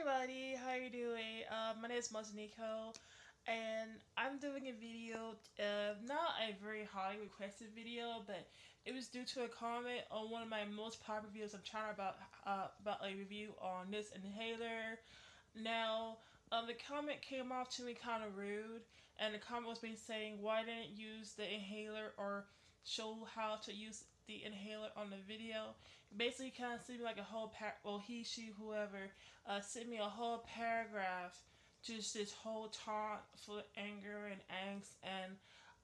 everybody, how are you doing? My name is Nico, and I'm doing a video, not a very highly requested video, but it was due to a comment on one of my most popular videos I'm trying about a review on this inhaler. Now, the comment came off to me kind of rude, and the comment was being saying, why didn't you use the inhaler or show how to use the inhaler on the video? Basically kind of sent me like a whole sent me a whole paragraph, just this whole taunt full of anger and angst, and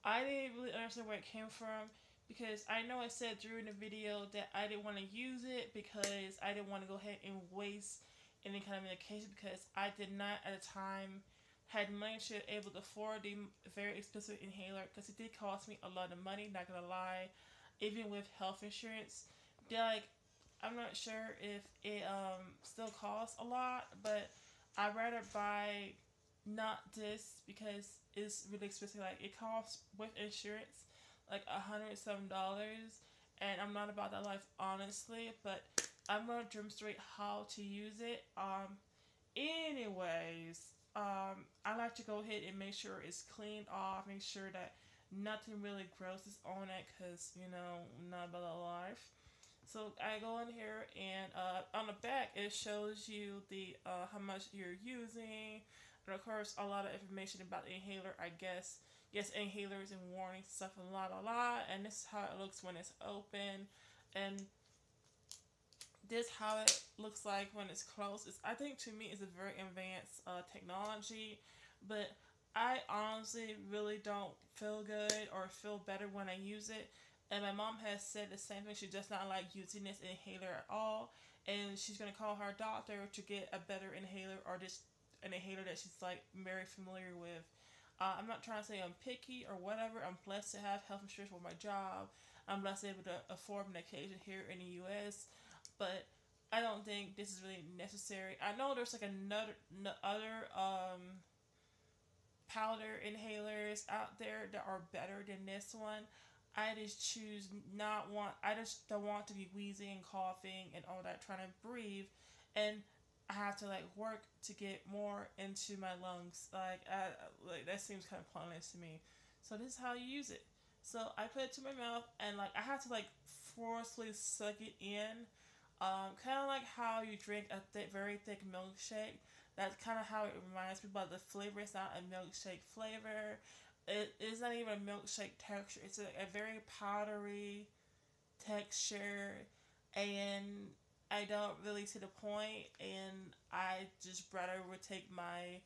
I didn't really understand where it came from, because I know I said during the video that I didn't want to use it because I didn't want to go ahead and waste any kind of medication, because I did not at the time had money to be able to afford the very expensive inhaler, because it did cost me a lot of money, not gonna lie, even with health insurance. Like, I'm not sure if it still costs a lot, but I'd rather buy not this because it's really expensive. Like, it costs with insurance like $107, and I'm not about that life honestly, but I'm gonna demonstrate how to use it. I like to go ahead and make sure it's cleaned off, make sure that nothing really gross is on it, because, you know, not about the life. So I go in here, and on the back it shows you the how much you're using, and of course a lot of information about the inhaler, I guess. Yes, inhalers and warnings, stuff, a lot, and this is how it looks when it's open, and this how it looks like when it's closed. I think, to me, it's a very advanced technology, but I honestly really don't feel good or feel better when I use it. And my mom has said the same thing. She does not like using this inhaler at all, and she's gonna call her doctor to get a better inhaler, or just an inhaler that she's like very familiar with. I'm not trying to say I'm picky or whatever. I'm blessed to have health insurance for my job. I'm blessed to be able to afford medication here in the U.S. But I don't think this is really necessary. I know there's like other powder inhalers out there that are better than this one. I just choose not want. I just don't want to be wheezing and coughing and all that, trying to breathe, and I have to like work to get more into my lungs. Like that seems kind of pointless to me. So this is how you use it. So I put it to my mouth, and like I have to like forcefully suck it in. Kind of like how you drink a very thick milkshake. That's kind of how it reminds me, but the flavor is not a milkshake flavor. It is not even a milkshake texture. It's a very powdery texture, and I don't really see the point, and I just rather would take my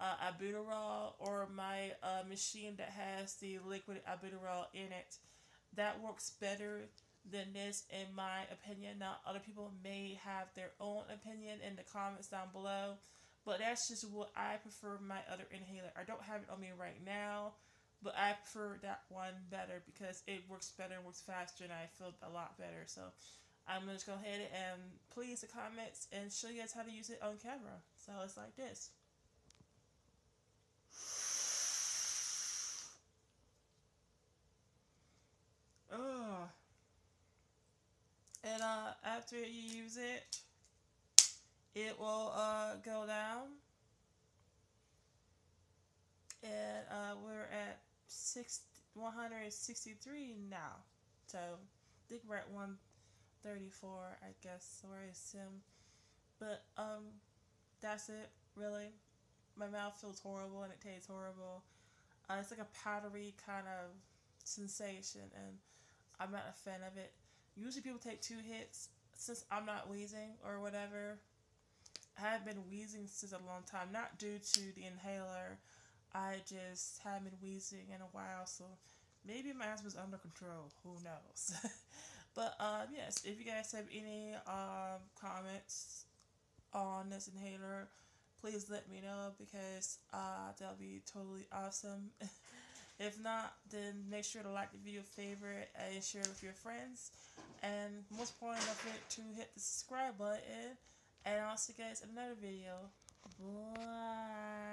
albuterol or my machine that has the liquid albuterol in it. That works better than this, in my opinion. Now, other people may have their own opinion in the comments down below, but that's just what I prefer. My other inhaler, I don't have it on me right now, but I prefer that one better because it works better, works faster, and I feel a lot better. So I'm gonna just go ahead and please the comments and show you guys how to use it on camera. So it's like this. Ugh. And after you use it, it will go down. And we're at 163 now. So I think we're at 134, I guess. Sorry, Sim. But that's it, really. My mouth feels horrible and it tastes horrible. It's like a powdery kind of sensation, and I'm not a fan of it. Usually people take 2 hits. Since I'm not wheezing or whatever, I haven't been wheezing since a long time. Not due to the inhaler. I just haven't been wheezing in a while, so maybe my asthma is under control. Who knows? But yes, if you guys have any comments on this inhaler, please let me know, because that'll be totally awesome. If not, then make sure to like the video, favorite, and share it with your friends. And most importantly, don't forget to hit the subscribe button. And I'll see you guys in another video. Bye.